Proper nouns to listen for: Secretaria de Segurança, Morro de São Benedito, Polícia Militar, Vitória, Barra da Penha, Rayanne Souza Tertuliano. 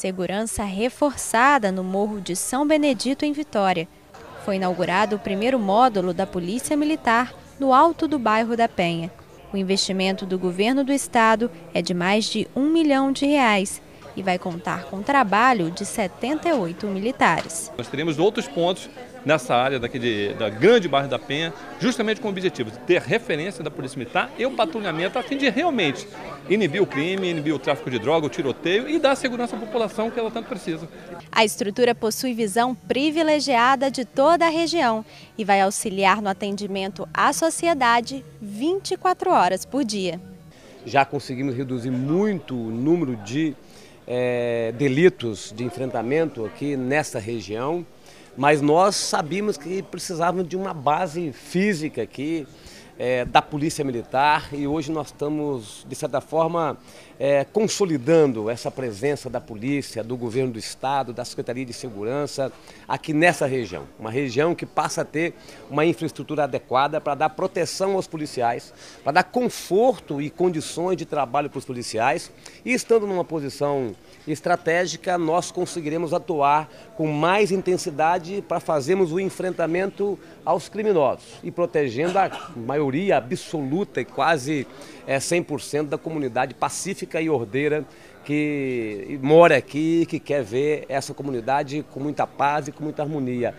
Segurança reforçada no Morro de São Benedito, em Vitória. Foi inaugurado o primeiro módulo da Polícia Militar no alto do bairro da Penha. O investimento do governo do estado é de mais de R$ 1 milhão e vai contar com o trabalho de 78 militares. Nós teremos outros pontos nessa área da grande Barra da Penha, justamente com o objetivo de ter referência da Polícia Militar e o patrulhamento a fim de realmente inibir o crime, inibir o tráfico de droga, o tiroteio e dar segurança à população que ela tanto precisa. A estrutura possui visão privilegiada de toda a região e vai auxiliar no atendimento à sociedade 24 horas por dia. Já conseguimos reduzir muito o número de delitos de enfrentamento aqui nessa região, mas nós sabíamos que precisávamos de uma base física aqui da Polícia Militar, e hoje nós estamos, de certa forma, consolidando essa presença da Polícia, do Governo do Estado, da Secretaria de Segurança aqui nessa região. Uma região que passa a ter uma infraestrutura adequada para dar proteção aos policiais, para dar conforto e condições de trabalho para os policiais, e estando numa posição estratégica, nós conseguiremos atuar com mais intensidade para fazermos o enfrentamento aos criminosos e protegendo a maioria absoluta e quase 100% da comunidade pacífica e ordeira que mora aqui e que quer ver essa comunidade com muita paz e com muita harmonia.